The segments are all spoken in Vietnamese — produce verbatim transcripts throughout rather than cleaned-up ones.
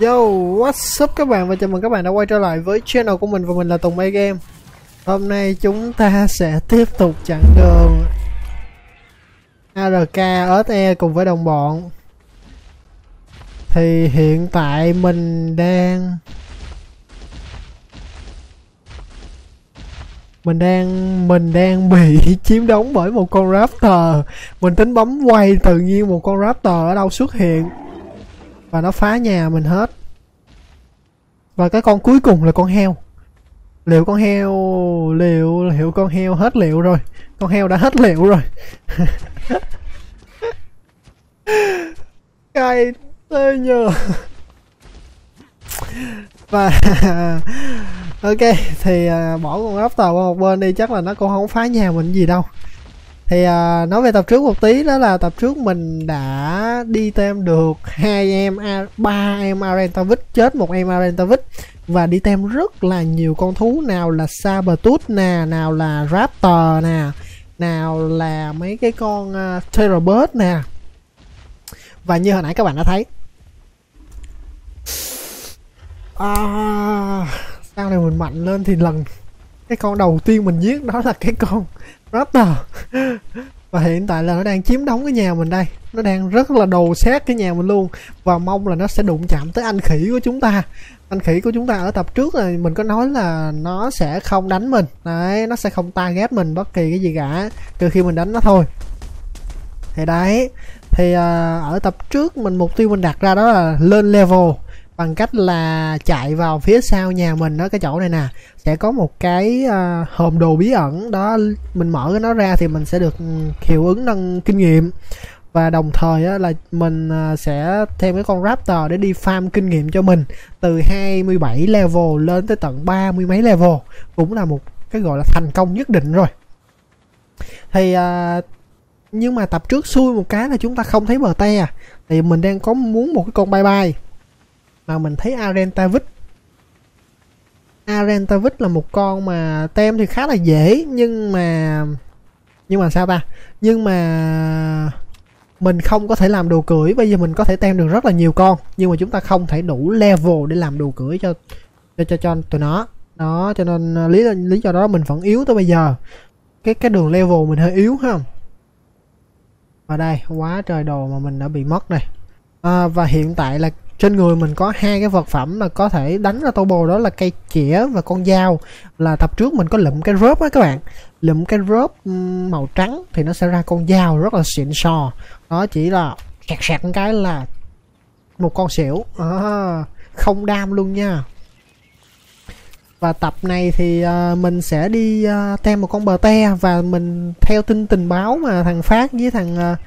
Yo, what's up các bạn, và chào mừng các bạn đã quay trở lại với channel của mình, và mình là Tùng Mê Game. Hôm nay chúng ta sẽ tiếp tục chặng đường a rờ ca ét e cùng với đồng bọn. Thì hiện tại mình đang Mình đang Mình đang bị chiếm đóng bởi một con Raptor. Mình tính bấm quay, tự nhiên một con Raptor ở đâu xuất hiện và nó phá nhà mình hết. Và cái con cuối cùng là con heo. Liệu con heo Liệu Liệu con heo hết liệu rồi. Con heo đã hết liệu rồi. Cay tê nhờ. Và ok, thì uh, bỏ con Raptor qua một bên đi, chắc là nó cũng không phá nhà mình gì đâu. Thì uh, nói về tập trước một tí, đó là tập trước mình đã đi tem được hai em, ba em Arantavich chết, một em Arantavich, và đi tem rất là nhiều con thú, nào là Sabertooth nè, nào là Raptor nè, nào là mấy cái con uh, Terrabird nè. Và như hồi nãy các bạn đã thấy, à, sau này mình mạnh lên thì lần cái con đầu tiên mình giết đó là cái con Raptor. Và hiện tại là nó đang chiếm đóng cái nhà mình đây. Nó đang rất là đồ sát cái nhà mình luôn. Và mong là nó sẽ đụng chạm tới anh khỉ của chúng ta. Anh khỉ của chúng ta ở tập trước là mình có nói là nó sẽ không đánh mình. Đấy, nó sẽ không target mình bất kỳ cái gì cả, trừ khi mình đánh nó thôi. Thì đấy, thì uh, ở tập trước mình mục tiêu mình đặt ra đó là lên level bằng cách là chạy vào phía sau nhà mình đó, cái chỗ này nè, sẽ có một cái uh, hòm đồ bí ẩn đó, mình mở cái nó ra thì mình sẽ được hiệu ứng nâng kinh nghiệm, và đồng thời á, là mình uh, sẽ thêm cái con Raptor để đi farm kinh nghiệm cho mình từ hai mươi bảy level lên tới tận ba mươi mấy level, cũng là một cái gọi là thành công nhất định rồi. Thì uh, nhưng mà tập trước xui một cái là chúng ta không thấy bờ te, thì mình đang có muốn một cái con bye bye mà mình thấy Arantavich. Arantavich là một con mà tem thì khá là dễ, nhưng mà nhưng mà sao ta? Nhưng mà mình không có thể làm đồ cưỡi. Bây giờ mình có thể tem được rất là nhiều con, nhưng mà chúng ta không thể đủ level để làm đồ cưỡi cho cho cho, cho tụi nó. Đó, cho nên lý lý do đó mình vẫn yếu tới bây giờ. Cái cái đường level mình hơi yếu ha. Và đây, quá trời đồ mà mình đã bị mất này. À, và hiện tại là trên người mình có hai cái vật phẩm mà có thể đánh ra turbo, đó là cây chĩa và con dao. Là tập trước mình có lượm cái rớp á các bạn, lượm cái rớp màu trắng thì nó sẽ ra con dao rất là xịn sò. Đó, chỉ là sạc sạc một cái là một con xỉu, à, không đam luôn nha. Và tập này thì uh, mình sẽ đi uh, tem một con bờ te, và mình theo tin tình báo mà thằng Phát với thằng uh,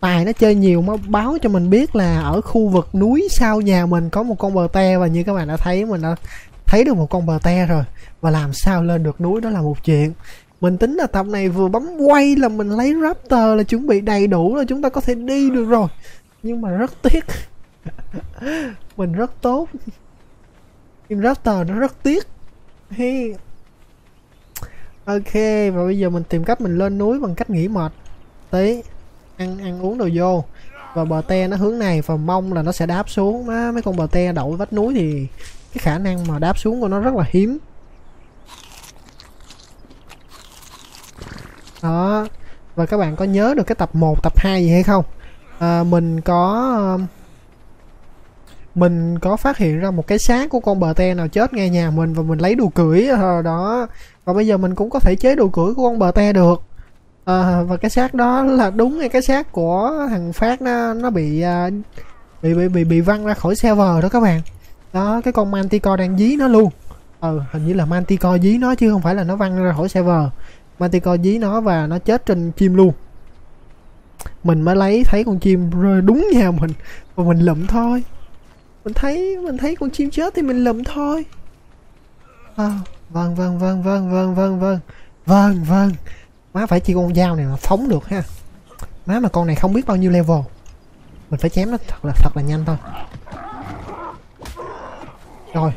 Tài nó chơi nhiều mà báo cho mình biết là ở khu vực núi sau nhà mình có một con bờ te, và như các bạn đã thấy, mình đã thấy được một con bờ te rồi. Và làm sao lên được núi đó là một chuyện. Mình tính là tập này vừa bấm quay là mình lấy Raptor là chuẩn bị đầy đủ là chúng ta có thể đi được rồi. Nhưng mà rất tiếc. Mình rất tốt nhưng Raptor nó rất tiếc. Ok, và bây giờ mình tìm cách mình lên núi bằng cách nghỉ mệt tí, ăn ăn uống đồ vô, và bờ te nó hướng này và mong là nó sẽ đáp xuống. Má, mấy con bờ te đậu vách núi thì cái khả năng mà đáp xuống của nó rất là hiếm. Đó, và các bạn có nhớ được cái tập một, tập hai gì hay không? À, mình có mình có phát hiện ra một cái xác của con bờ te nào chết ngay nhà mình, và mình lấy đồ cưỡi đó, và bây giờ mình cũng có thể chế đồ cưỡi của con bờ te được. À, và cái xác đó là đúng ngay cái xác của thằng Phát, nó nó bị bị bị bị, bị văng ra khỏi server đó các bạn. Đó, cái con Manticore đang dí nó luôn. Ừ, hình như là Manticore dí nó chứ không phải là nó văng ra khỏi server. Manticore dí nó và nó chết trên chim luôn. Mình mới lấy thấy con chim rơi đúng nhà mình và mình lụm thôi. Mình thấy mình thấy con chim chết thì mình lụm thôi. À, vâng vâng vâng vâng vâng vâng vâng vâng vâng. Má, phải chỉ con dao này mà phóng được ha. Má, mà con này không biết bao nhiêu level. Mình phải chém nó thật là thật là nhanh thôi. Rồi.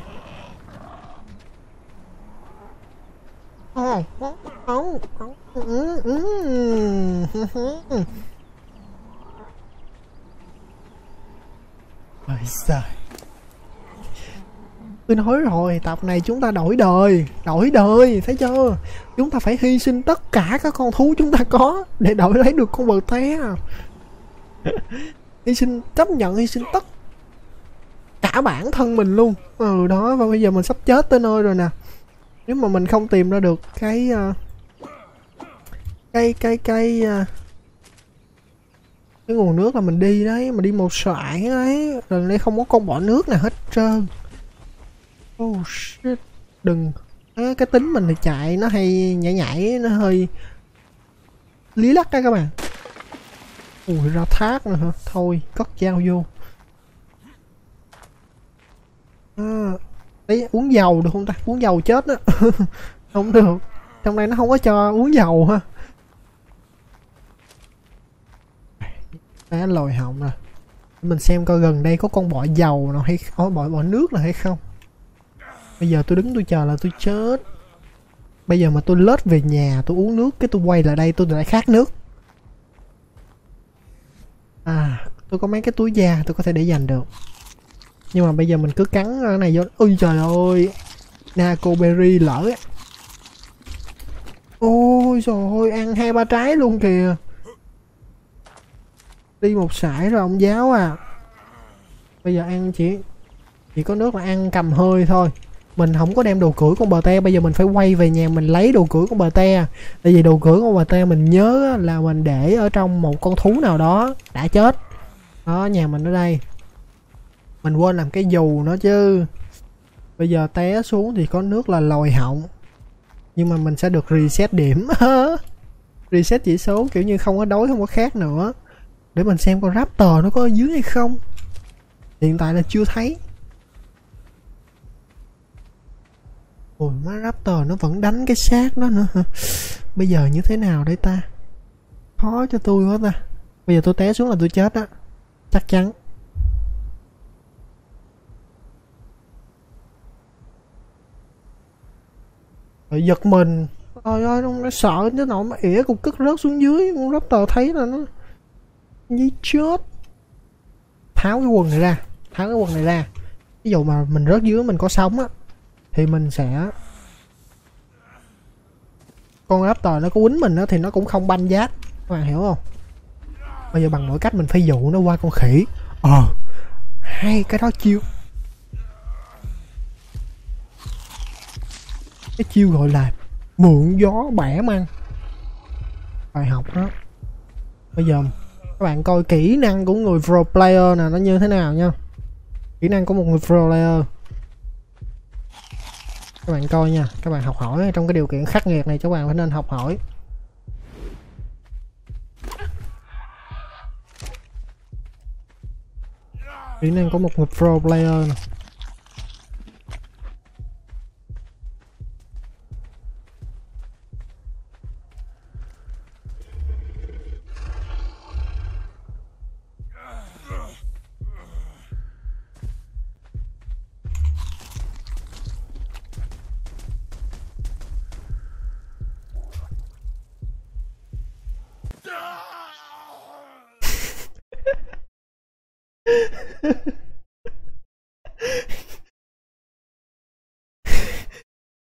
Ôi giời. Mình hối rồi, tập này chúng ta đổi đời. Đổi đời, thấy chưa? Chúng ta phải hy sinh tất cả các con thú chúng ta có để đổi lấy được con bờ té. Hy sinh, chấp nhận hy sinh tất cả bản thân mình luôn. Ừ đó, và bây giờ mình sắp chết tới nơi rồi nè. Nếu mà mình không tìm ra được cái Cái, cái, cái Cái nguồn nước là mình đi đấy. Mình đi một soạn đấy. Lần này không có con bỏ nước nào hết trơn. Oh shit. Đừng à, cái tính mình thì chạy nó hay nhảy nhảy. Nó hơi lý lắc đó các bạn. Ui ra thác nữa hả? Thôi cất dao vô à, đấy, uống dầu được không ta? Uống dầu chết đó. Không được. Trong đây nó không có cho uống dầu ha. Đá lồi họng rồi. Mình xem coi gần đây có con bọ dầu nào hay không, bọ bọ nước nào hay không. Bây giờ tôi đứng tôi chờ là tôi chết. Bây giờ mà tôi lết về nhà tôi uống nước cái tôi quay lại đây tôi lại khát nước. À tôi có mấy cái túi da tôi có thể để dành được. Nhưng mà bây giờ mình cứ cắn cái này vô. Ui trời ơi, Naco Berry lỡ. Ôi trời ơi, ăn hai ba trái luôn kìa. Đi một sải rồi ông giáo à. Bây giờ ăn chỉ chỉ có nước là ăn cầm hơi thôi. Mình không có đem đồ cưỡi con bờ te. Bây giờ mình phải quay về nhà mình lấy đồ cưỡi con bờ te. Tại vì đồ cưỡi con bờ te mình nhớ là mình để ở trong một con thú nào đó đã chết. Đó, nhà mình ở đây. Mình quên làm cái dù nó chứ. Bây giờ té xuống thì có nước là lồi họng. Nhưng mà mình sẽ được reset điểm. Reset chỉ số kiểu như không có đói không có khát nữa. Để mình xem con Raptor nó có ở dưới hay không. Hiện tại là chưa thấy. Ôi má, Raptor nó vẫn đánh cái xác đó nữa hả? Bây giờ như thế nào đây ta? Khó cho tôi quá ta. Bây giờ tôi té xuống là tôi chết á. Chắc chắn. Rồi giật mình. Trời ơi nó sợ chứ nọ mà ỉa cục cất rớt xuống dưới. Con Raptor thấy là nó như chết. Tháo cái quần này ra. Tháo cái quần này ra. Ví dụ mà mình rớt dưới mình có sống á thì mình sẽ, con Raptor nó có quýnh mình á thì nó cũng không banh giác. Các bạn hiểu không? Bây giờ bằng mọi cách mình phải dụ nó qua con khỉ. Ờ hay cái đó chiêu. Cái chiêu gọi là mượn gió bẻ măng. Bài học đó. Bây giờ các bạn coi kỹ năng của người pro player nè nó như thế nào nha. Kỹ năng của một người pro player. Các bạn coi nha, các bạn học hỏi trong cái điều kiện khắc nghiệt này các bạn phải nên học hỏi. Kỹ năng của một người pro player nè.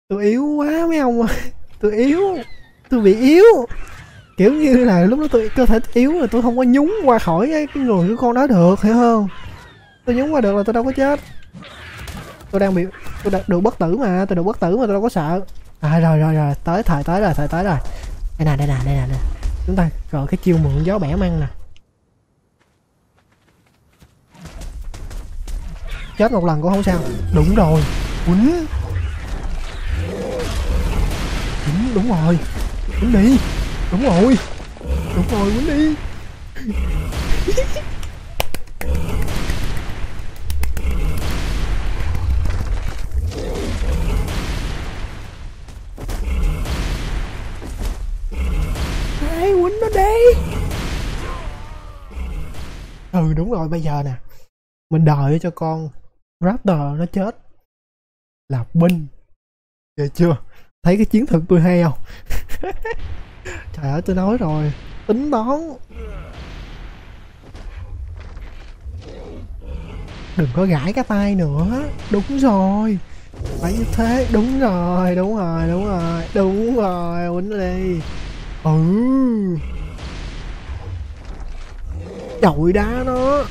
Tôi yếu quá mấy ông ơi. Tôi yếu. Tôi bị yếu. Kiểu như là lúc đó tôi cơ thể yếu rồi tôi không có nhúng qua khỏi cái người của con đó được, hiểu không? Tôi nhúng qua được là tôi đâu có chết. Tôi đang bị, tôi đã được bất tử mà, tôi được bất tử mà tôi đâu có sợ. À rồi rồi rồi, tới thời tới rồi, thời tới rồi. Đây nè, đây nè, đây nè. Chúng ta gọi cái chiêu mượn gió bẻ măng nè. Chết một lần cũng không sao. Đúng rồi. Quýnh. Đúng, đúng rồi. Quýnh đi. Đúng rồi. Đúng rồi, quýnh đi. Ê, quýnh nó đi. Ừ, đúng rồi, bây giờ nè. Mình đợi cho con Raptor nó chết là binh. Được chưa? Thấy cái chiến thuật tôi hay không? Trời ơi tôi nói rồi, tính toán. Đừng có gãi cái tay nữa. Đúng rồi. phải như thế. Đúng rồi, đúng rồi, đúng rồi, đúng rồi, quýnh đi. Ừ, chọi đá nó.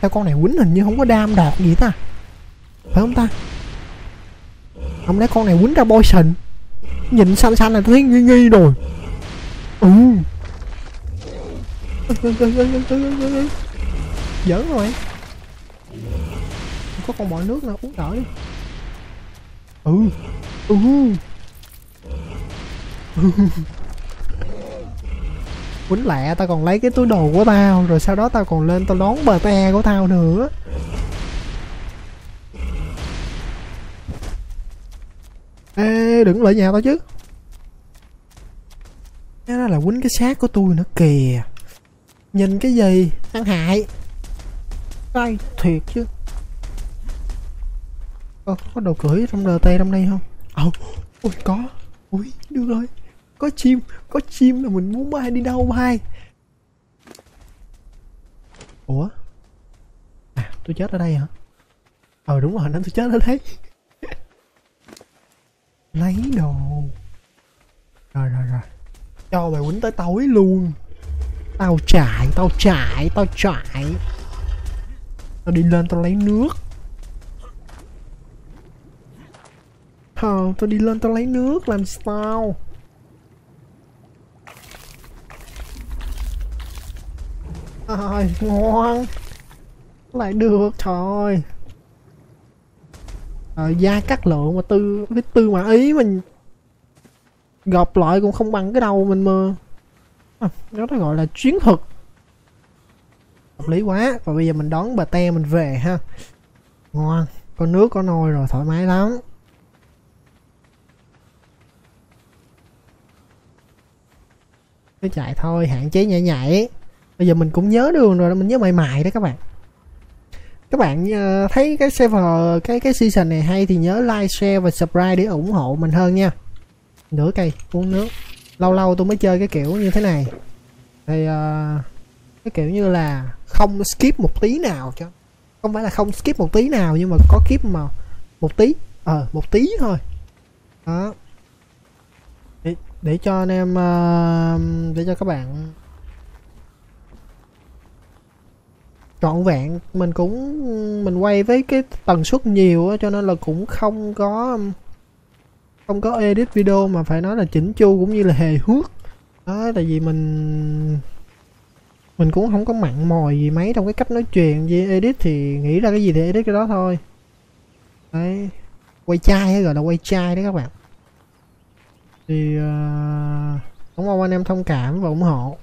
Theo con này quýnh hình như không có đam đọt gì ta, phải không ta? Không lẽ con này quýnh ra poison? Nhìn xanh xanh là tôi thấy nghi nghi rồi. Ừ, giỡn rồi. Có con mọi nước nào uống đỡ đi. Ừ. Ừ. Quýnh lẹ, tao còn lấy cái túi đồ của tao, rồi sau đó tao còn lên tao đón bờ te của tao nữa. Ê, đừng lại nhà tao chứ. Cái đó là quýnh cái xác của tôi nữa kìa. Nhìn cái gì? Ăn hại. Cay thiệt chứ. Ờ, có đồ cưỡi trong đờ tê trong đây không? Ờ, ôi có. Ui, được rồi. Có chim, có chim là mình muốn bay đi đâu bay. Ủa? À, tôi chết ở đây hả? Ờ đúng rồi, nên tôi chết ở đây. Lấy đồ. Rồi rồi rồi. Cho mày quýnh tới tối luôn. Tao chạy, tao chạy, tao chạy. Tao đi lên tao lấy nước. Ờ, tao đi lên tao lấy nước làm sao? Rồi, ngon. Lại được, thôi. Ờ, da cắt lượng mà tư, cái tư mà ý mình gọp lại cũng không bằng cái đầu mình mà. À, nó đó gọi là chiến thuật. Hợp lý quá. Và bây giờ mình đón bà te mình về ha. Ngon. Có nước có nồi rồi, thoải mái lắm. Cứ chạy thôi, hạn chế nhảy nhảy. Bây giờ mình cũng nhớ đường rồi, mình nhớ mày mày đó các bạn. Các bạn thấy cái server, cái cái season này hay thì nhớ like, share và subscribe để ủng hộ mình hơn nha. Nửa cây uống nước. Lâu lâu tôi mới chơi cái kiểu như thế này thì uh, cái kiểu như là không skip một tí nào, chứ không phải là không skip một tí nào, nhưng mà có skip mà một tí, ờ một tí thôi đó, để, để cho anh em uh, để cho các bạn trọn vẹn. Mình cũng mình quay với cái tần suất nhiều đó, cho nên là cũng không có không có edit video mà phải nói là chỉnh chu cũng như là hề hước đó, tại vì mình mình cũng không có mặn mòi gì mấy trong cái cách nói chuyện. Với edit thì nghĩ ra cái gì thì edit cái đó thôi. Đấy, quay chai hay gọi là quay chai đấy các bạn. Thì uh, cũng mong anh em thông cảm và ủng hộ.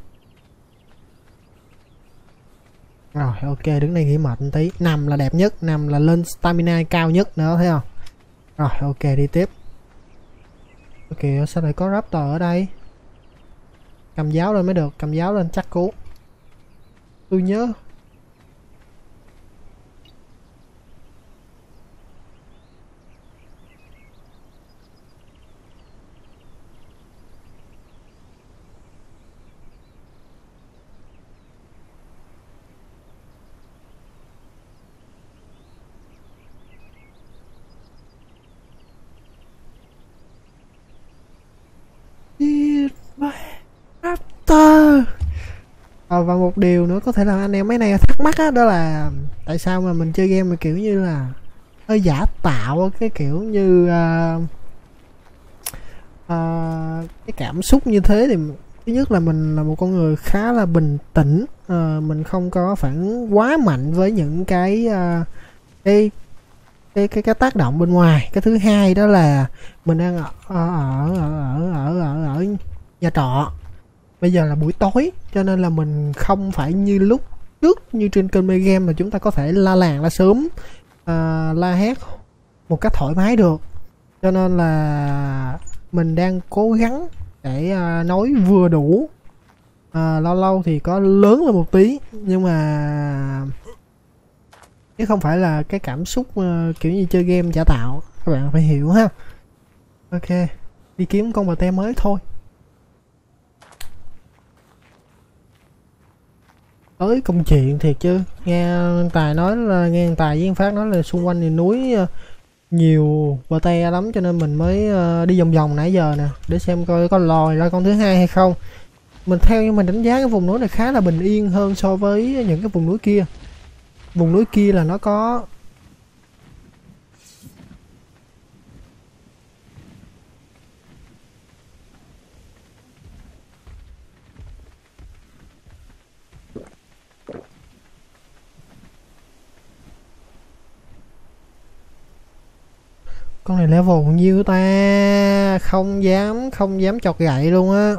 Rồi ok, đứng đây nghỉ mệt một tí. Nằm là đẹp nhất, nằm là lên stamina cao nhất nữa, thấy không? Rồi ok, đi tiếp. Kìa, sao lại có Raptor ở đây? Cầm giáo lên mới được, cầm giáo lên chắc cú. Tôi nhớ Raptor. À, và một điều nữa có thể là anh em mấy này thắc mắc đó, đó là tại sao mà mình chơi game mà kiểu như là hơi giả tạo, cái kiểu như uh, uh, cái cảm xúc như thế. Thì thứ nhất là mình là một con người khá là bình tĩnh, uh, mình không có phản ứng quá mạnh với những cái, uh, cái Cái, cái cái tác động bên ngoài. Cái thứ hai đó là mình đang ở ở ở ở ở, ở, ở nhà trọ. Bây giờ là buổi tối cho nên là mình không phải như lúc trước như trên kênh Mê Game mà chúng ta có thể la làng la sớm, à, la hét một cách thoải mái được. Cho nên là mình đang cố gắng để à, nói vừa đủ, à, lâu lâu thì có lớn lên một tí, nhưng mà chứ không phải là cái cảm xúc uh, kiểu như chơi game giả tạo. Các bạn phải hiểu ha. Ok, đi kiếm con bờ te mới thôi. Tới công chuyện thiệt chứ. Nghe Tài nói là nghe Tài với Phát nói là xung quanh thì núi nhiều pate lắm cho nên mình mới đi vòng vòng nãy giờ nè để xem coi có lòi ra con thứ hai hay không. Mình theo như mình đánh giá cái vùng núi này khá là bình yên hơn so với những cái vùng núi kia. Vùng núi kia là nó có con này level bao nhiêu ta, không dám không dám chọt gậy luôn á,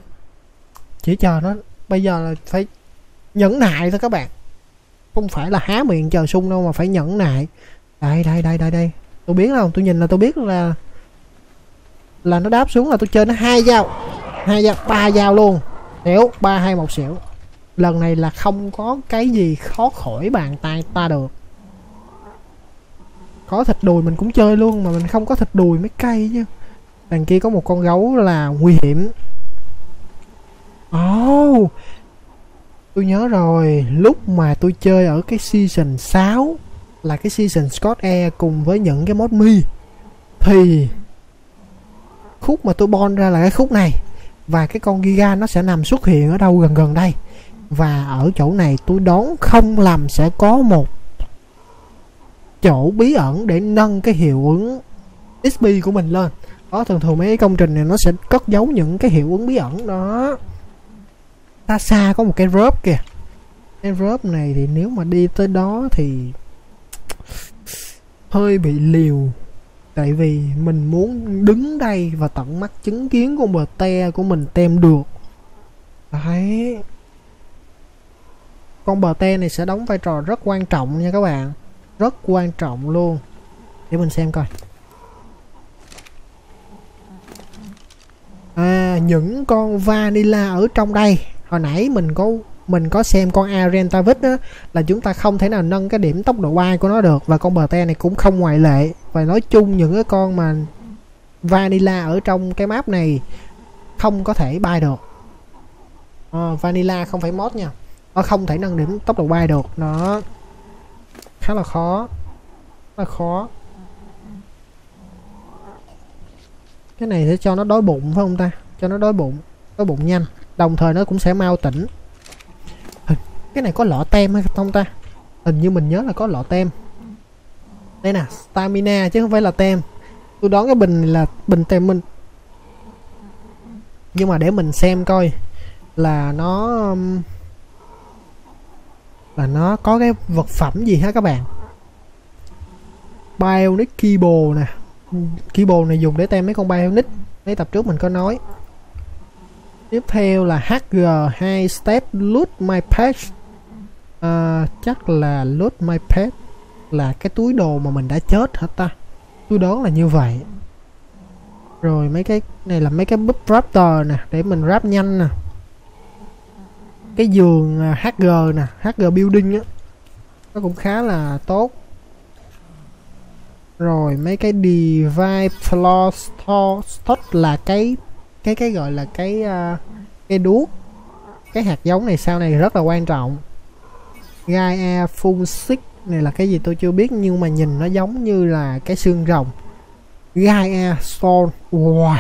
chỉ chờ nó. Bây giờ là phải nhẫn nại thôi các bạn, không phải là há miệng chờ sung đâu mà phải nhẫn nại. Đây đây đây đây đây, tôi biết không, tôi nhìn là tôi biết là là nó đáp xuống là tôi chơi nó hai dao, hai dao ba dao luôn, xỉu ba hai một xỉu. Lần này là không có cái gì khó khỏi bàn tay ta được. Có thịt đùi mình cũng chơi luôn mà mình không có thịt đùi mới cay chứ. Đằng kia có một con gấu là nguy hiểm. Oh, tôi nhớ rồi, lúc mà tôi chơi ở cái season sáu là cái season Scott Air cùng với những cái mod mi, thì khúc mà tôi bon ra là cái khúc này, và cái con Giga nó sẽ nằm xuất hiện ở đâu gần gần đây. Và ở chỗ này tôi đoán không lầm sẽ có một chỗ bí ẩn để nâng cái hiệu ứng ích pê của mình lên. Đó, thường thường mấy cái công trình này nó sẽ cất giấu những cái hiệu ứng bí ẩn đó. Ta xa có một cái rớp kìa. Cái rớp này thì nếu mà đi tới đó thì hơi bị liều. Tại vì mình muốn đứng đây và tận mắt chứng kiến con bờ te của mình tem được. Đấy. Con bờ te này sẽ đóng vai trò rất quan trọng nha các bạn, rất quan trọng luôn. Để mình xem coi. À, những con vanilla ở trong đây, hồi nãy mình có mình có xem con Arantavich đó, là chúng ta không thể nào nâng cái điểm tốc độ bay của nó được, và con bờ te này cũng không ngoại lệ. Và nói chung những cái con mà vanilla ở trong cái map này không có thể bay được. À, vanilla không phải mod nha, nó không thể nâng điểm tốc độ bay được, nó khá là khó, khá là khó. Cái này sẽ cho nó đói bụng phải không ta, cho nó đói bụng, đói bụng nhanh, đồng thời nó cũng sẽ mau tỉnh. Cái này có lọ tem hay không ta, hình như mình nhớ là có lọ tem. Đây nè, stamina chứ không phải là tem. Tôi đoán cái bình này là bình tem mình, nhưng mà để mình xem coi là nó là nó có cái vật phẩm gì hả các bạn. Bionic keyboard nè, keyboard này dùng để tem mấy con bionic, mấy tập trước mình có nói. Tiếp theo là hát giê hai step loot my pet. À, chắc là loot my pet là cái túi đồ mà mình đã chết hả ta, tôi đoán là như vậy. Rồi mấy cái này là mấy cái búp raptor nè, để mình ráp nhanh nè. Cái giường hát giê nè, hát giê building á, nó cũng khá là tốt. Rồi mấy cái device floor stock là cái cái cái gọi là cái uh, cái đuốc, cái hạt giống này sau này rất là quan trọng. Gaia Evolved này là cái gì tôi chưa biết, nhưng mà nhìn nó giống như là cái xương rồng. Gaia Stone, wow,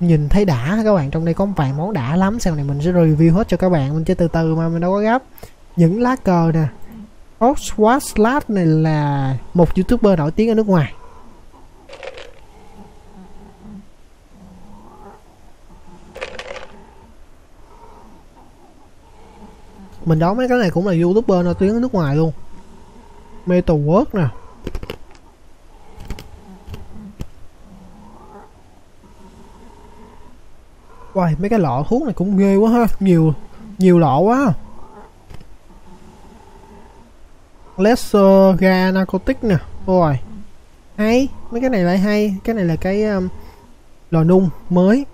nhìn thấy đã các bạn. Trong đây có một vài món đã lắm, sau này mình sẽ review hết cho các bạn, mình chơi từ từ mà mình đâu có gấp. Những lá cờ nè, Oxwarslat này là một youtuber nổi tiếng ở nước ngoài. Mình đoán mấy cái này cũng là youtuber nổi tiếng ở nước ngoài luôn. Metal World nè, wow, mấy cái lọ thuốc này cũng ghê quá ha, nhiều nhiều lọ quá. Lesser ga narcotic nè, rồi hay, mấy cái này lại hay. Cái này là cái um, lò nung mới.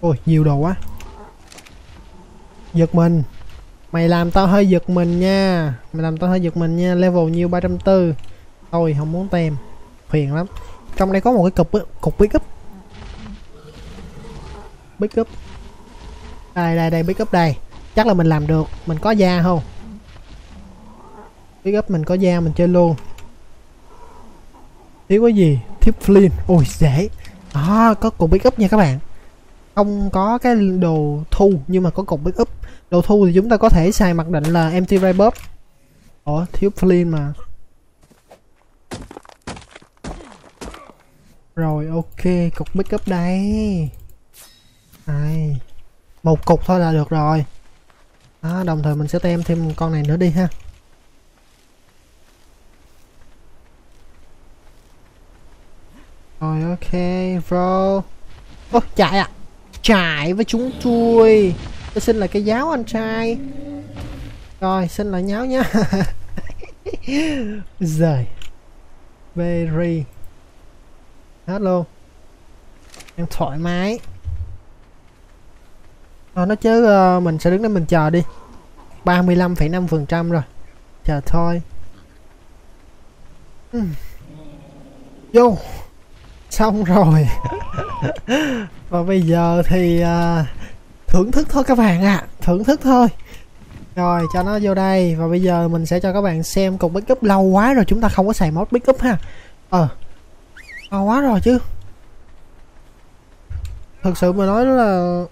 Ôi nhiều đồ quá, giật mình. Mày làm tao hơi giật mình nha, mày làm tao hơi giật mình nha. Level nhiêu, ba trăm bốn mươi. Thôi không muốn tem, phiền lắm. Trong đây có một cái cục cục pick up. Pick up đây đây đây, pick up đây, chắc là mình làm được. Mình có da không, pick up mình có da mình chơi luôn. Thiếu cái gì? Thiếp Flynn. Ôi dễ. À, có cục pick up nha các bạn. Không có cái đồ thu nhưng mà có cục pick up. Đồ thu thì chúng ta có thể xài mặc định là Empty Ray Buff. Ủa, Thiếp Flynn mà. Rồi ok, cục pick up đây. Ai. Một cục thôi là được rồi. Đó, đồng thời mình sẽ tem thêm con này nữa đi ha. Rồi ok bro. Ô chạy à. Chạy với chúng tôi. Tôi xin lại cái giáo anh trai. Rồi xin lại nháo nha. Giời. Very. Hết luôn. Em thoải mái. Rồi nó chứ uh, mình sẽ đứng đó mình chờ đi. ba mươi lăm phẩy năm phần trăm rồi. Chờ thôi. Uhm. Vô. Xong rồi. Và bây giờ thì uh, thưởng thức thôi các bạn ạ. À. Thưởng thức thôi. Rồi cho nó vô đây. Và bây giờ mình sẽ cho các bạn xem cục pick up. Lâu quá rồi chúng ta không có xài mod pick up ha. Ờ lâu quá rồi chứ. Thực sự mà nói là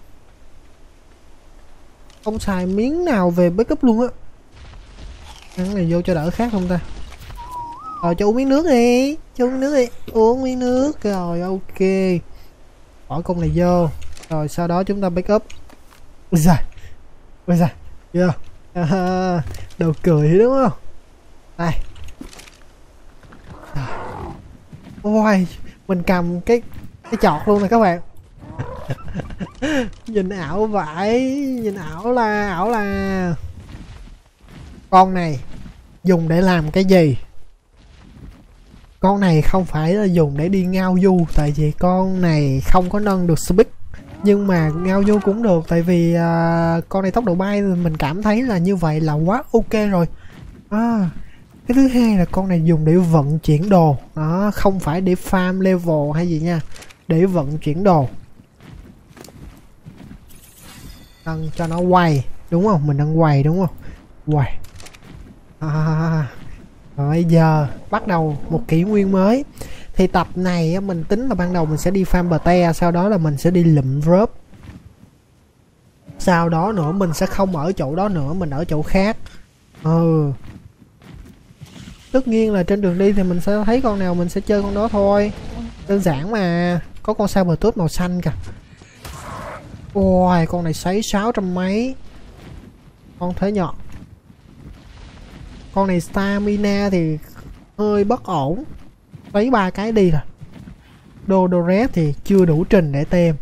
không xài miếng nào về pick up luôn á. Cái này vô cho đỡ khác không ta. Rồi cho uống miếng nước đi. Cho uống nước đi. Uống miếng nước. Rồi ok. Bỏ con này vô. Rồi sau đó chúng ta pick up. Ui giời. Ui giời. Yeah. À, đầu cười đúng không? Đây. À. Ôi, mình cầm cái cái chọt luôn này các bạn. Nhìn ảo vãi. Nhìn ảo là ảo là. Con này dùng để làm cái gì? Con này không phải là dùng để đi ngao du. Tại vì con này không có nâng được speed. Nhưng mà ngao du cũng được. Tại vì uh, con này tốc độ bay mình cảm thấy là như vậy là quá ok rồi à. Cái thứ hai là con này dùng để vận chuyển đồ à, không phải để farm level hay gì nha. Để vận chuyển đồ. Đang cho nó quay. Đúng không? Mình đang quay đúng không? Quay à. Bây giờ bắt đầu một kỷ nguyên mới. Thì tập này mình tính là ban đầu mình sẽ đi farm bờ te, sau đó là mình sẽ đi lượm rớp. Sau đó nữa mình sẽ không ở chỗ đó nữa, mình ở chỗ khác. Ừ. Tất nhiên là trên đường đi thì mình sẽ thấy con nào mình sẽ chơi con đó thôi. Đơn giản mà. Có con sao bờ tút màu xanh kìa. Ôi con này sấy sáu trăm mấy. Con thế nhọn. Con này stamina thì hơi bất ổn. Lấy ba cái đi rồi. Đô đô rét thì chưa đủ trình để tem.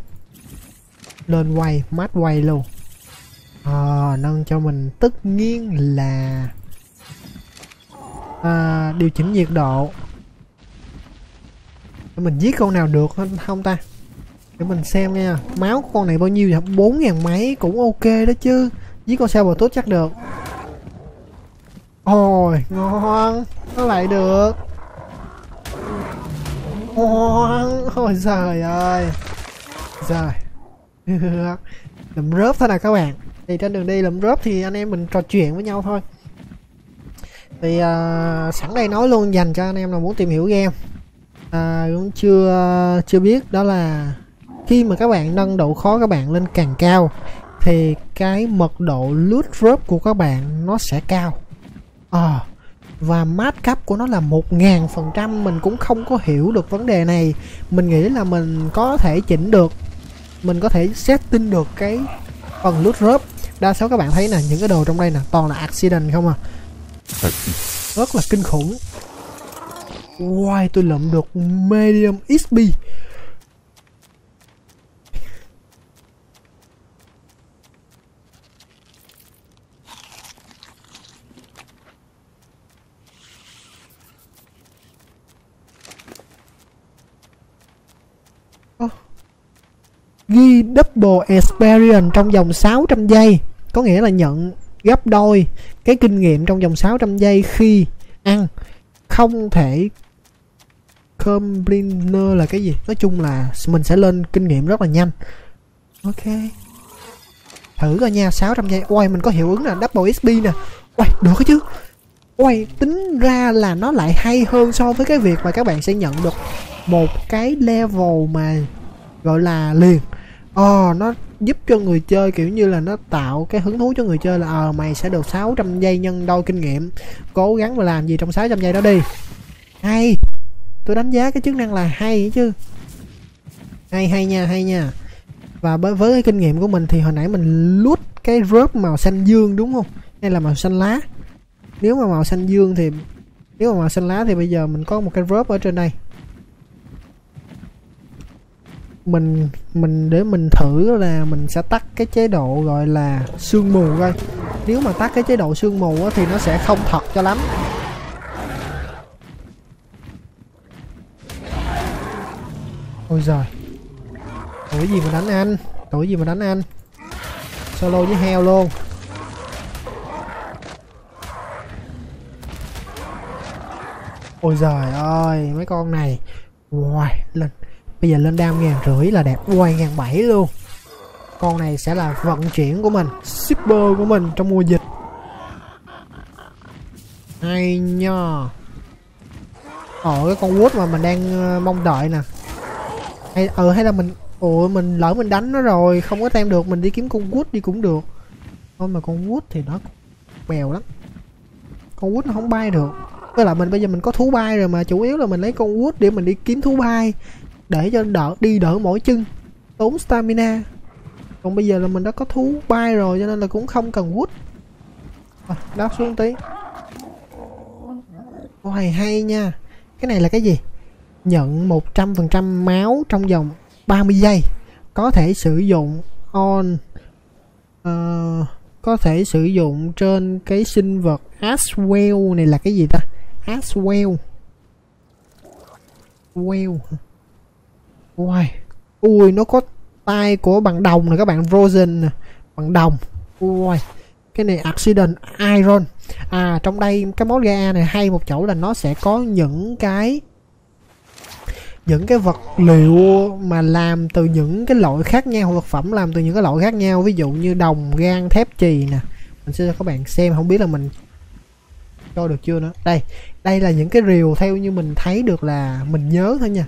Lên quay, mát quay luôn. À, nâng cho mình tất nhiên là à, điều chỉnh nhiệt độ. Để mình giết con nào được không ta? Để mình xem nha. Máu của con này bao nhiêu vậy? bốn ngàn mấy cũng ok đó chứ. Giết con sao bờ tốt chắc được. Ôi ngon. Nó lại được. Ngon. Ôi trời ơi. Rồi lụm rớp thôi nè các bạn. Thì trên đường đi lụm rớp thì anh em mình trò chuyện với nhau thôi. Thì uh, sẵn đây nói luôn dành cho anh em là muốn tìm hiểu game à, cũng chưa chưa biết đó là khi mà các bạn nâng độ khó các bạn lên càng cao thì cái mật độ loot rớp của các bạn nó sẽ cao. À, và mát cấp của nó là một ngàn phần trăm. Mình cũng không có hiểu được vấn đề này. Mình nghĩ là mình có thể chỉnh được. Mình có thể setting được cái phần loot drop. Đa số các bạn thấy nè, những cái đồ trong đây nè toàn là accident không à. Rất là kinh khủng. Wow, tôi lượm được medium ích pê. Ghi double experience trong vòng sáu trăm giây. Có nghĩa là nhận gấp đôi cái kinh nghiệm trong vòng sáu trăm giây khi ăn. Không thể Combiner là cái gì? Nói chung là mình sẽ lên kinh nghiệm rất là nhanh. Ok. Thử coi nha, sáu trăm giây. Ôi, mình có hiệu ứng là double ích pê nè. Ôi, được chứ. Ôi, tính ra là nó lại hay hơn so với cái việc mà các bạn sẽ nhận được một cái level mà gọi là liền. Ồ, oh, nó giúp cho người chơi kiểu như là nó tạo cái hứng thú cho người chơi là ờ, à, mày sẽ được sáu trăm giây nhân đôi kinh nghiệm, cố gắng mà làm gì trong sáu trăm giây đó đi. Hay, tôi đánh giá cái chức năng là hay chứ. Hay hay nha, hay nha. Và với với cái kinh nghiệm của mình thì hồi nãy mình loot cái drop màu xanh dương đúng không? Hay là màu xanh lá. Nếu mà màu xanh dương thì nếu mà màu xanh lá thì bây giờ mình có một cái drop ở trên đây. Mình mình để mình thử là mình sẽ tắt cái chế độ gọi là sương mù coi. Nếu mà tắt cái chế độ sương mù thì nó sẽ không thật cho lắm. Ôi giời. Tuổi gì mà đánh anh, tuổi gì mà đánh anh. Solo với heo luôn. Ôi giời ơi, mấy con này. Wow, lên. Bây giờ lên đam ngàn rưỡi là đẹp, quay ngàn bảy luôn. Con này sẽ là vận chuyển của mình, shipper của mình trong mùa dịch. Hay nha. Ở cái con wood mà mình đang mong đợi nè. Hay, ừ hay là mình, ủa mình lỡ mình đánh nó rồi, không có tem được, mình đi kiếm con wood đi cũng được. Thôi mà con wood thì nó bèo lắm. Con wood nó không bay được. Với lại mình bây giờ mình có thú bay rồi mà, chủ yếu là mình lấy con wood để mình đi kiếm thú bay. Để cho đỡ đi đỡ mỗi chân, tốn stamina. Còn bây giờ là mình đã có thú bay rồi cho nên là cũng không cần wood. À, đáp xuống tí. Ôi hay, hay nha. Cái này là cái gì? Nhận một trăm phần trăm máu trong vòng ba mươi giây. Có thể sử dụng on uh, có thể sử dụng trên cái sinh vật Aswell này là cái gì ta? Aswell. Well. Wow. Ui nó có tay của bằng đồng nè các bạn, Frozen nè, bằng đồng. Ui cái này Accident Iron. À trong đây cái mod Gaia này hay một chỗ là nó sẽ có những cái những cái vật liệu mà làm từ những cái loại khác nhau, vật phẩm làm từ những cái loại khác nhau, ví dụ như đồng, gan, thép, chì nè. Mình sẽ cho các bạn xem, không biết là mình coi được chưa nữa. Đây, đây là những cái rìu theo như mình thấy được, là mình nhớ thôi nha.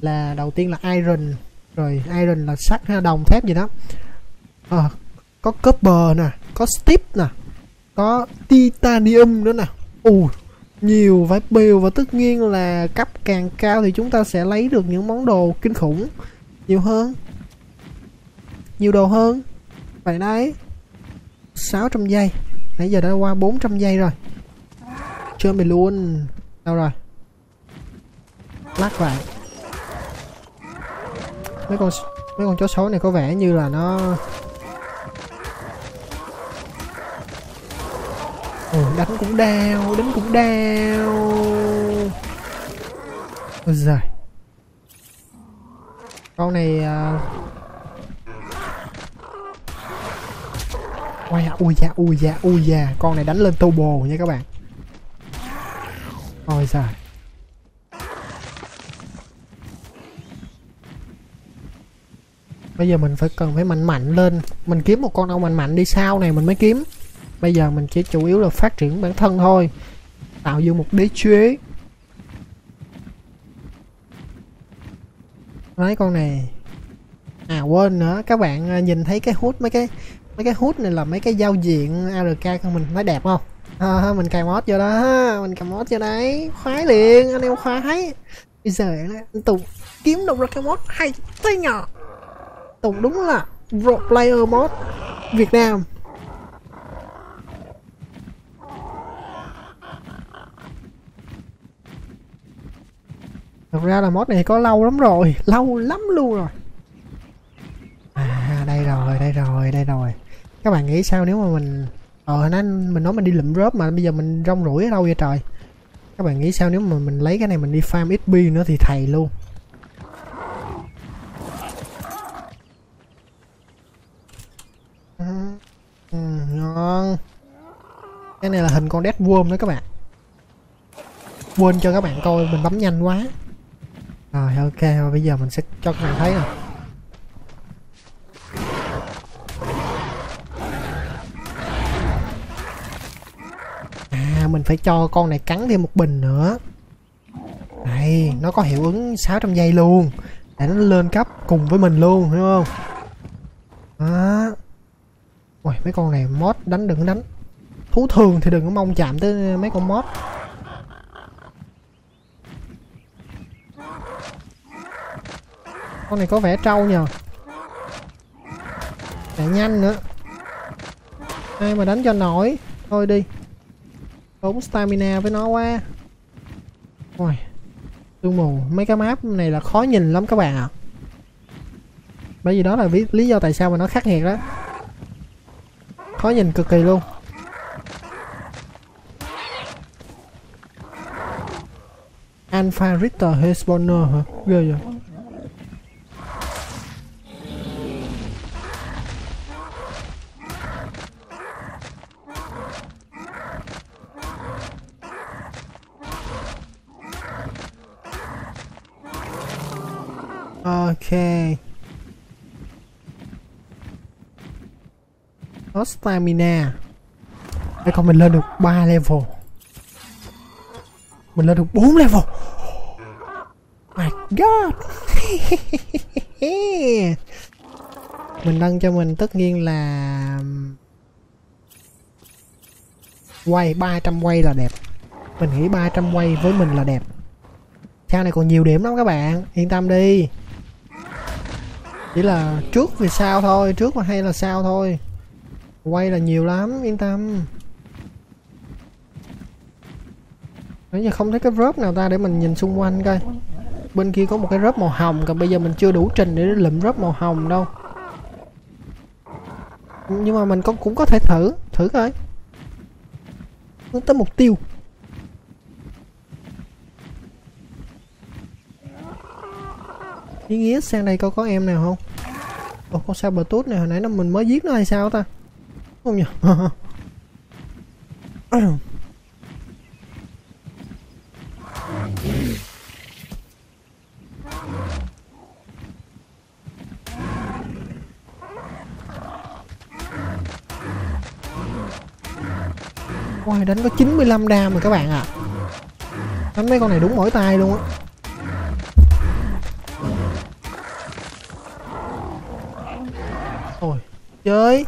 Là đầu tiên là iron, rồi iron là sắt hay đồng thép gì đó. À, có copper nè, có steel nè, có titanium nữa nè. Ui, nhiều vải bìu, và tất nhiên là cấp càng cao thì chúng ta sẽ lấy được những món đồ kinh khủng, nhiều hơn, nhiều đồ hơn. Vậy đấy, sáu trăm giây, nãy giờ đã qua bốn trăm giây rồi. Chơi mình luôn, đâu rồi? Lát vậy. Mấy con mấy con chó xấu này có vẻ như là nó ừ, đánh cũng đau, đánh cũng đau. Ôi giời. Con này à... Ôi da, ui da, ui da, ui da. Con này đánh lên turbo nha các bạn. Ôi giời. Bây giờ mình phải cần phải mạnh mạnh lên. Mình kiếm một con ong mạnh mạnh đi, sau này mình mới kiếm. Bây giờ mình chỉ chủ yếu là phát triển bản thân thôi. Tạo dựng một đế chế. Mấy con này. À quên nữa, các bạn nhìn thấy cái hút mấy cái mấy cái hút này là mấy cái giao diện a rờ ca của mình nó đẹp không? À, mình cài mod vô đó, mình cài mod vô đấy. Khoái liền, anh em khoái. Bây giờ anh Tùng kiếm được ra cái mod hay tới nhỏ. Tùng đúng là pro player mod Việt Nam. Thật ra là mod này có lâu lắm rồi, lâu lắm luôn rồi. À đây rồi, đây rồi, đây rồi. Các bạn nghĩ sao nếu mà mình ờ nên mình nói mình đi lượm rớp mà bây giờ mình rong ruổi ở đâu vậy trời. Các bạn nghĩ sao nếu mà mình lấy cái này mình đi farm ích pê nữa thì thầy luôn. Ừ, ngon. Cái này là hình con Deathworm đó các bạn. Quên cho các bạn coi, mình bấm nhanh quá. Rồi ok, rồi, bây giờ mình sẽ cho các bạn thấy nè. À, mình phải cho con này cắn thêm một bình nữa. Này, nó có hiệu ứng sáu trăm giây luôn, để nó lên cấp cùng với mình luôn, hiểu không? Đó. Ôi, mấy con này mod đánh đừng đánh. Thú thường thì đừng có mong chạm tới mấy con mod. Con này có vẻ trâu nhờ. Lại nhanh nữa. Ai mà đánh cho nổi. Thôi đi. Tốn stamina với nó quá. Ôi, sương mù. Mấy cái map này là khó nhìn lắm các bạn ạ. À. Bởi vì đó là lý do tại sao mà nó khắc nghiệt đó. Khó nhìn cực kỳ luôn. Alpha Richter Hespawner hả? Ghê vậy. Ok. Nó stamina. Đây con mình lên được ba level. Mình lên được bốn level. My god. Mình đăng cho mình tất nhiên là quay ba trăm quay là đẹp. Mình nghĩ ba trăm quay với mình là đẹp. Sao này còn nhiều điểm lắm các bạn, yên tâm đi. Chỉ là trước về sau thôi, trước mà hay là sau thôi. Quay là nhiều lắm, yên tâm. Nãy giờ không thấy cái rớp nào ta, để mình nhìn xung quanh coi. Bên kia có một cái rớp màu hồng, còn bây giờ mình chưa đủ trình để lượm rớp màu hồng đâu. Nhưng mà mình có, cũng có thể thử, thử coi. Hướng tới mục tiêu. Ý nghĩa sang đây coi có em nào không. Ồ, con sao bờ tút này hồi nãy nó mình mới giết nó hay sao ta, không nhỉ? Wow, đánh có chín mươi lăm đam rồi các bạn ạ. À. Đánh mấy con này đúng mỗi tay luôn á. Ôi, chơi.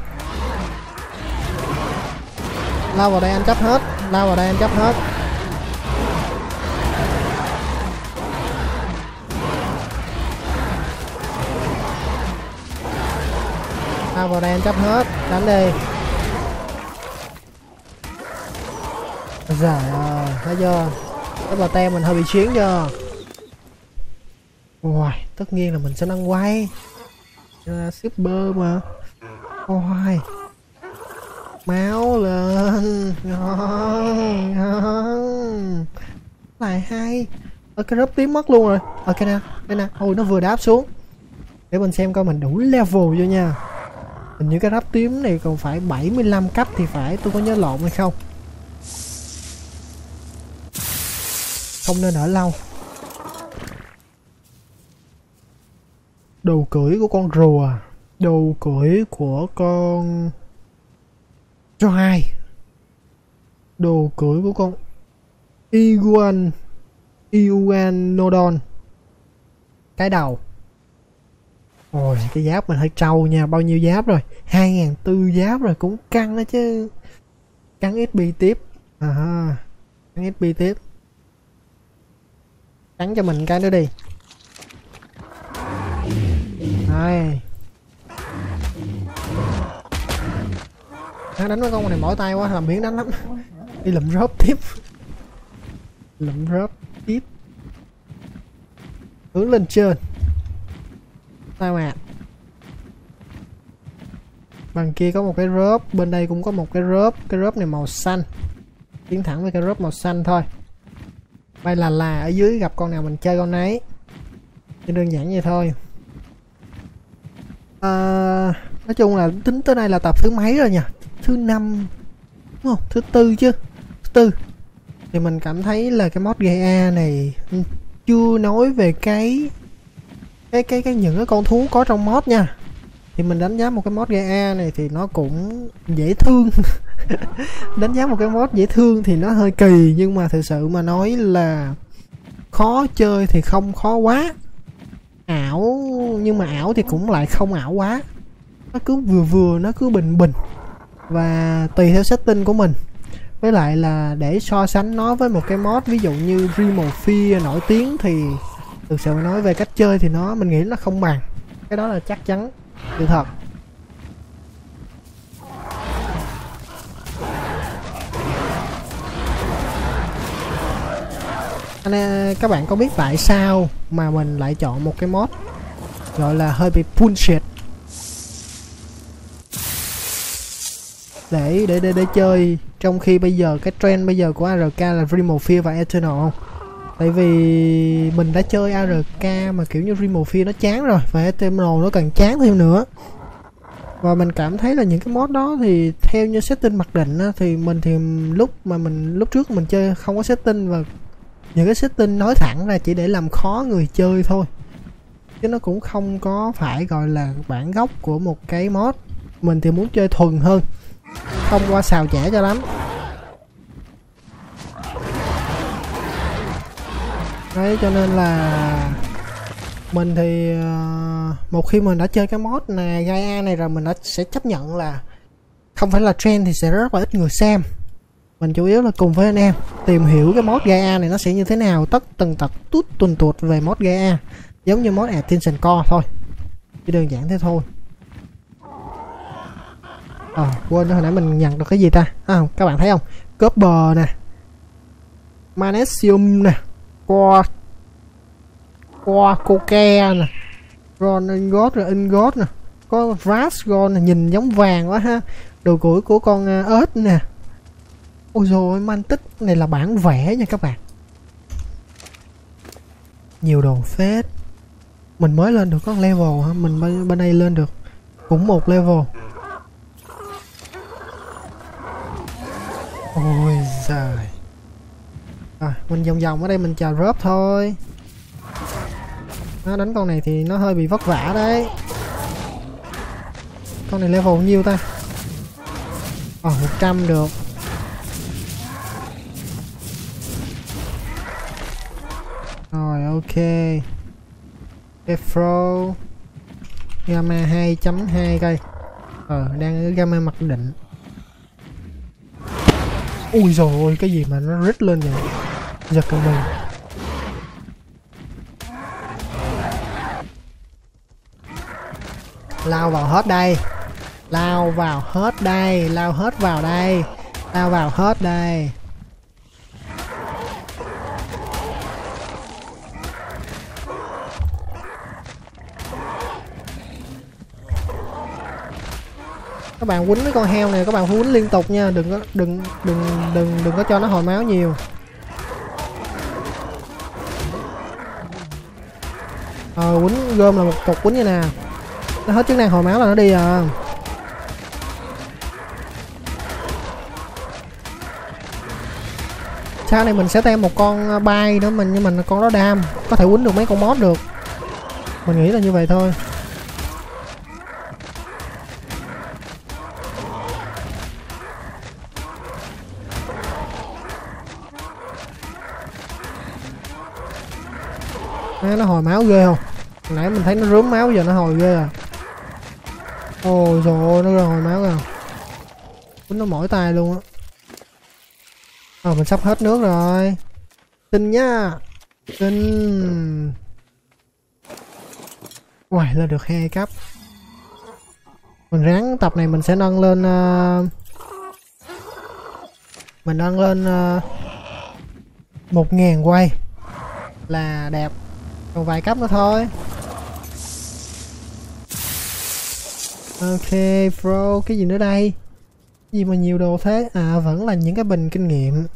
Lao vào đây anh chấp hết, lao vào đây anh chấp hết. Lao vào đây anh chấp hết, đánh đi. Dạ ơi, thấy chưa? Cái bà tem mình hơi bị xuyến chưa? Wow, tất nhiên là mình sẽ ăn quay. Uh, super mà. Ôi, máu lên, ngon ngon. Lại hay. Ở cái rớp tím mất luôn rồi. Ở cái nào, cái nào. Ôi, nó vừa đáp xuống. Để mình xem coi mình đủ level vô nha. Hình như cái rớp tím này còn phải bảy mươi lăm cấp thì phải. Tôi có nhớ lộn hay không? Không nên ở lâu. Đầu cưỡi của con rùa, đầu cưỡi của con cho hai, đồ cưỡi của con iguan iguanodon, cái đầu. Ôi, cái giáp mình hơi trâu nha. Bao nhiêu giáp rồi? Hai ngàn tư giáp rồi, cũng căng đó chứ. Cắn ép pê tiếp. À, cắn ép pê tiếp. Cắn cho mình cái nữa đi. Này. À, đánh với con này mỏi tay quá, làm biến đánh lắm. Đi lụm rớp tiếp. Lụm rớp tiếp. Hướng lên trên. Sao mà. Bằng kia có một cái rớp, bên đây cũng có một cái rớp. Cái rớp này màu xanh. Tiến thẳng với cái rớp màu xanh thôi. Bay là là ở dưới gặp con nào mình chơi con nấy. Thì đơn giản vậy thôi. Uh, nói chung là tính tới đây là tập thứ mấy rồi nhỉ? Thứ năm đúng không? Thứ tư chứ. Thứ tư thì mình cảm thấy là cái mod Gaia này chưa nói về cái cái cái cái những cái con thú có trong mod nha. Thì mình đánh giá một cái mod Gaia này thì nó cũng dễ thương. Đánh giá một cái mod dễ thương thì nó hơi kỳ, nhưng mà thực sự mà nói là khó chơi thì không khó quá, ảo nhưng mà ảo thì cũng lại không ảo quá, nó cứ vừa vừa, nó cứ bình bình, và tùy theo setting của mình. Với lại là để so sánh nó với một cái mod ví dụ như Rim of Fear nổi tiếng thì thực sự nói về cách chơi thì nó, mình nghĩ là không bằng. Cái đó là chắc chắn, sự thật. Anh em, các bạn có biết tại sao mà mình lại chọn một cái mod gọi là hơi bị bullshit để để để để chơi, trong khi bây giờ cái trend bây giờ của a rờ ca là Rim of Fear và Eternal không? Tại vì mình đã chơi a rờ ca mà kiểu như Rim of Fear nó chán rồi, và Eternal nó càng chán thêm nữa. Và mình cảm thấy là những cái mod đó thì theo như setting mặc định á, thì mình thì lúc mà mình lúc trước mình chơi không có setting, và những cái setting nói thẳng ra chỉ để làm khó người chơi thôi, chứ nó cũng không có phải gọi là bản gốc của một cái mod. Mình thì muốn chơi thuần hơn, không qua xào chẻ cho lắm. Đấy, cho nên là mình thì uh, một khi mình đã chơi cái mod này, Gaia này rồi, mình đã sẽ chấp nhận là không phải là trend thì sẽ rất là ít người xem. Mình chủ yếu là cùng với anh em tìm hiểu cái mod Gaia này nó sẽ như thế nào, tất tần tật tút tuần tuột về mod Gaia, giống như mod Atkinson Core thôi, chỉ đơn giản thế thôi. Ờ, à, quên hồi nãy mình nhận được cái gì ta? À, các bạn thấy không? Copper nè, Magnesium nè, Core, Core Coca nè, Ron Ingot, rồi Ingot nè, có Rasgon nè, nhìn giống vàng quá ha. Đồ củi của con ếch nè. Ôi rồi Mantis này là bản vẽ nha các bạn. Nhiều đồ phết. Mình mới lên được có level hả? Mình bên, bên đây lên được cũng một level. Ôi giời. À, mình vòng vòng ở đây mình chờ drop thôi. Nó đánh con này thì nó hơi bị vất vả đấy. Con này level nhiêu ta? Ờ à, một trăm được. Rồi ok. Efro Gamma hai chấm hai cây. Ờ đang ở Gamma mặc định. Ui dồi ôi, cái gì mà nó rít lên vậy, giật cả mình. Lao vào hết đây, lao vào hết đây, lao hết vào đây, lao vào hết đây. Các bạn quýnh với con heo này, các bạn phải quýnh liên tục nha, đừng có đừng đừng đừng đừng có cho nó hồi máu nhiều. Ờ quýnh gom là một cục quýnh như nè, nó hết chức năng hồi máu là nó đi à. Sau này mình sẽ thêm một con bay nữa mình, nhưng mình con đó đam có thể quýnh được mấy con mod được, mình nghĩ là như vậy thôi. Nó hồi máu ghê không? Hồi nãy mình thấy nó rướm máu, giờ nó hồi ghê à. Ôi trời ơi, nó ra hồi máu rồi. Quýnh nó mỏi tay luôn á. Ờ à, mình sắp hết nước rồi. Tin nha. Tin. Uầy, lên được hai cấp. Mình ráng tập này mình sẽ nâng lên uh... mình nâng lên uh... một nghìn quay là đẹp. Còn vài cấp nữa thôi. Ok, bro, cái gì nữa đây? Cái gì mà nhiều đồ thế? À, vẫn là những cái bình kinh nghiệm.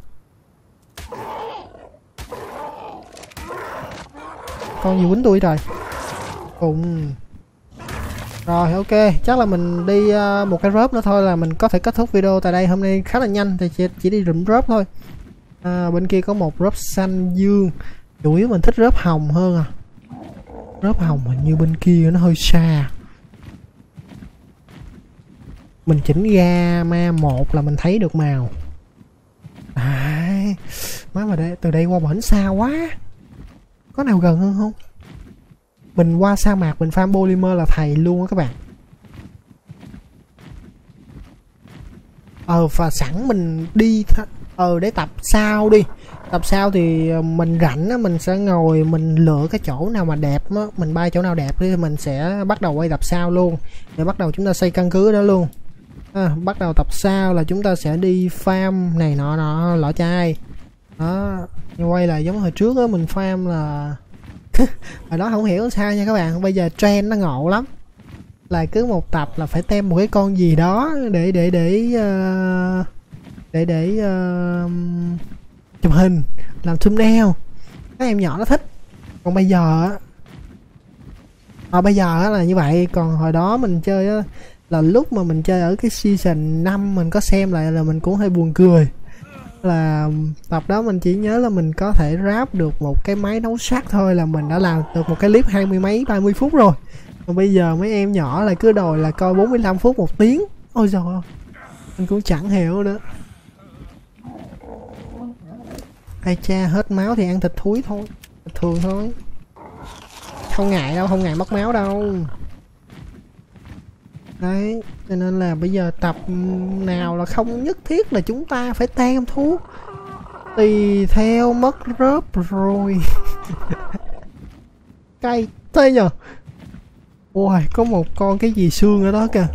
Con gì quýnh tôi trời. Cùng. Rồi, ok, chắc là mình đi uh, một cái drop nữa thôi là mình có thể kết thúc video tại đây. Hôm nay khá là nhanh, thì chỉ, chỉ đi rụm drop thôi. À, bên kia có một drop xanh dương. Chủ yếu mình thích rớp hồng hơn à. Rớp hồng hình như bên kia nó hơi xa. mình chỉnh gamma một là mình thấy được màu. Đấy, má mà đây, từ đây qua bển xa quá, có nào gần hơn không? Mình qua sa mạc mình farm polymer là thầy luôn á các bạn. Ờ và sẵn mình đi ờ để tập sau đi, tập sau thì mình rảnh á, mình sẽ ngồi mình lựa cái chỗ nào mà đẹp á, mình bay chỗ nào đẹp đi, mình sẽ bắt đầu quay tập sau luôn, để bắt đầu chúng ta xây căn cứ đó luôn. À, bắt đầu tập sau là chúng ta sẽ đi farm này nọ nọ lọ chai đó, quay lại giống hồi trước á, mình farm là hồi đó không hiểu sao nha các bạn, bây giờ trend nó ngộ lắm, là cứ một tập là phải tem một cái con gì đó để để để uh, để để uh, chụp hình làm thumbnail, các em nhỏ nó thích. Còn bây giờ à, bây giờ là như vậy, còn hồi đó mình chơi là lúc mà mình chơi ở cái season năm mình có xem lại là mình cũng hơi buồn cười, là tập đó mình chỉ nhớ là mình có thể ráp được một cái máy nấu sắt thôi là mình đã làm được một cái clip hai mươi mấy ba mươi phút rồi. Còn bây giờ mấy em nhỏ là cứ đòi là coi bốn mươi lăm phút một tiếng, ôi giời ơi, mình cũng chẳng hiểu nữa. Ai cha, hết máu thì ăn thịt thúi thôi, thịt thường thôi, không ngại đâu, không ngại mất máu đâu. Đấy, cho nên là bây giờ tập nào là không nhất thiết là chúng ta phải tem thuốc, tùy theo mất rớp rồi. Cay thế nhờ. Ôi, có một con cái gì xương ở đó kìa,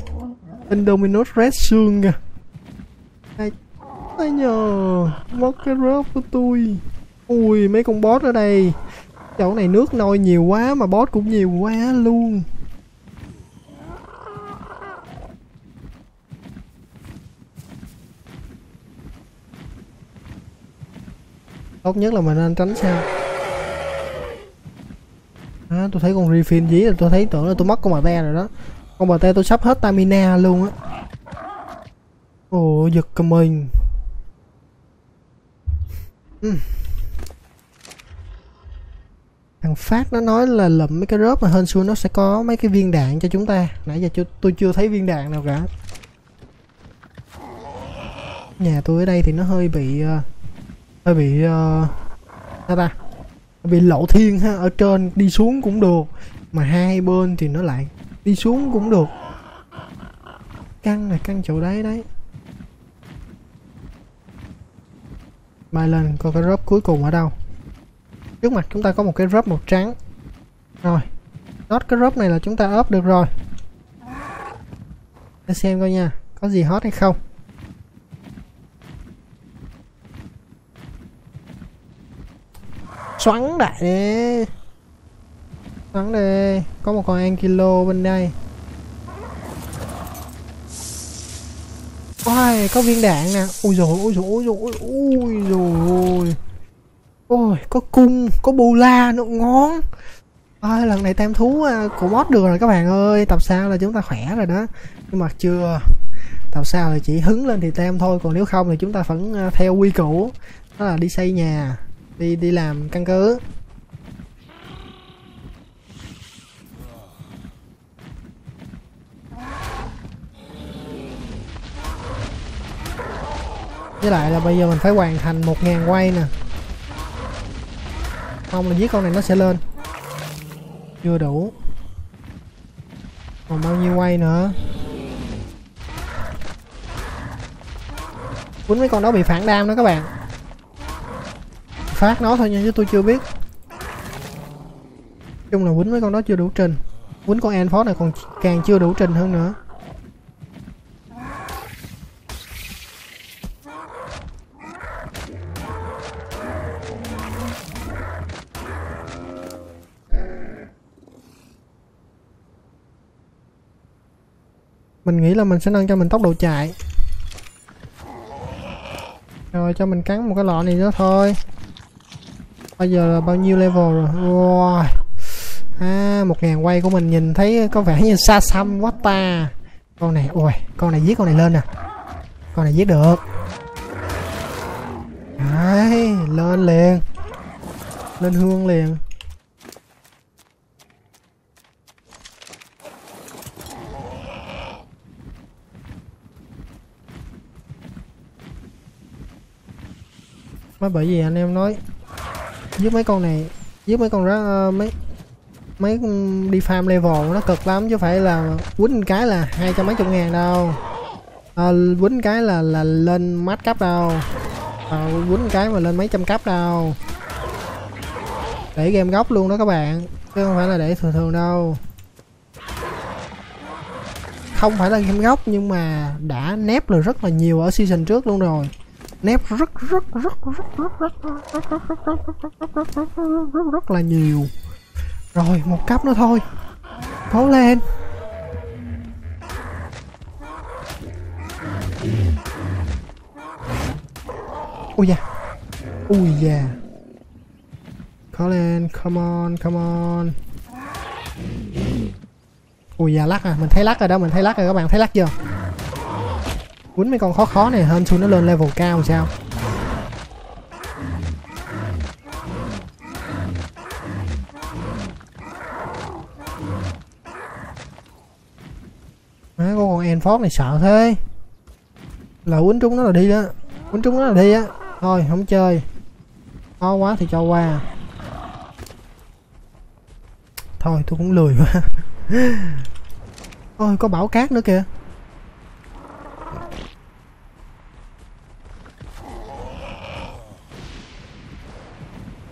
Indominus Rex xương kìa. Ai nhờ, mất cái rớp của tôi. Ui, mấy con boss ở đây, chỗ này nước nôi nhiều quá mà boss cũng nhiều quá luôn. Tốt nhất là mình nên tránh sao. À, tôi thấy con refin dí là tôi thấy tưởng là tôi mất con bà te rồi đó. Con bà te tôi sắp hết stamina luôn á. Ồ, giật cả mình. uhm. Thằng Phát nó nói là lụm mấy cái rớp mà hên xui nó sẽ có mấy cái viên đạn cho chúng ta. Nãy giờ tôi, tôi chưa thấy viên đạn nào cả. Nhà tôi ở đây thì nó hơi bị... hơi bị uh, ta bị lộ thiên ha, ở trên đi xuống cũng được mà hai bên thì nó lại đi xuống cũng được, căng là căng chỗ đấy. Đấy, bay lên coi cái rớp cuối cùng ở đâu. Trước mặt chúng ta có một cái rớp màu trắng rồi, nốt cái rớp này là chúng ta ốp được rồi. Để xem coi nha, có gì hot hay không. Xoắn đại đi, xoắn đi. Có một con Ankylo bên đây. Ôi, có viên đạn nè. Ôi dồi, ôi dồi, ôi dồi, ôi dồi. Ôi, có cung, có bù la nữa, ngon. Ôi, lần này tam thú của mod được rồi các bạn ơi. Tập sau là chúng ta khỏe rồi đó. Nhưng mà chưa, tập sau là chỉ hứng lên thì tam thôi. Còn nếu không thì chúng ta vẫn theo quy củ, đó là đi xây nhà, đi đi làm căn cứ. Với lại là bây giờ mình phải hoàn thành một nghìn quay nè, không là giết con này nó sẽ lên. Chưa đủ, còn bao nhiêu quay nữa? Quýnh mấy con đó bị phản đam đó các bạn, phát nó thôi nha, chứ tôi chưa biết. Chung là quýnh mấy con đó chưa đủ trình, quýnh con Enford này còn càng chưa đủ trình hơn nữa. Mình nghĩ là mình sẽ nâng cho mình tốc độ chạy, rồi cho mình cắn một cái lọ này nữa thôi. Bây giờ là bao nhiêu level rồi? Wow. À, một nghìn quay của mình nhìn thấy có vẻ như xa xăm quá ta. Con này, ôi, con này giết con này lên nè. Con này giết được. Đấy, lên liền. Lên hương liền. Má, bởi vì anh em nói giết mấy con này, giết mấy con đó, uh, mấy mấy đi farm level nó cực lắm, chứ phải là quýnh cái là hai trăm mấy chục ngàn đâu, à, quýnh cái là là lên mát cấp đâu, à, quýnh cái mà lên mấy trăm cấp đâu, để game gốc luôn đó các bạn, chứ không phải là để thường thường đâu. Không phải là game gốc nhưng mà đã nép là rất là nhiều ở season trước luôn rồi, nép rất rất rất rất rất rất rất rất rất rất rất là nhiều. Rồi một cấp nữa thôi, cố lên. Ui da, ui da, cố lên, come on, come on. Ui da, lắc à, mình thấy lắc rồi đó, mình thấy lắc rồi các bạn, thấy lắc chưa? Quýnh mấy con khó khó này, hên xui nó lên level cao sao? Má, con Enford này sợ thế. Là quýnh trúng nó là đi đó, quýnh trúng nó là đi á. Thôi không chơi, khó quá thì cho qua. Thôi tôi cũng lười quá. Ôi có bão cát nữa kìa.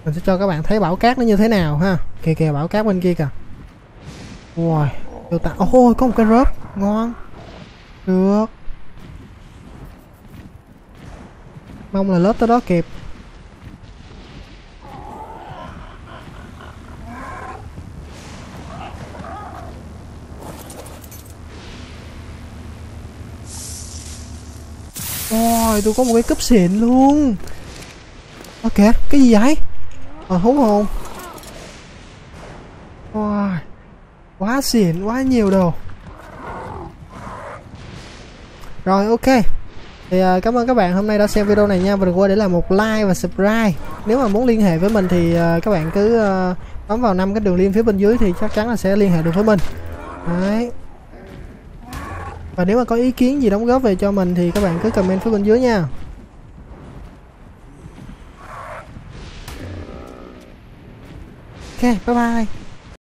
Mình sẽ cho các bạn thấy bão cát nó như thế nào ha. Kìa kìa bão cát bên kia kìa. Wow, ôi ta... oh, có một cái rớp ngon. Được. Mong là lớp tới đó kịp. Ôi, tôi có một cái cúp xịn luôn. Ơ kìa, cái gì vậy? Ờ, hú hồn. Ôi, quá xịn, quá nhiều đồ. Rồi, ok. Thì uh, cảm ơn các bạn hôm nay đã xem video này nha. Và đừng quên để lại một like và subscribe. Nếu mà muốn liên hệ với mình thì uh, các bạn cứ uh, bấm vào năm cái đường link phía bên dưới thì chắc chắn là sẽ liên hệ được với mình. Đấy. Và nếu mà có ý kiến gì đóng góp về cho mình thì các bạn cứ comment phía bên dưới nha. Ok, bye bye.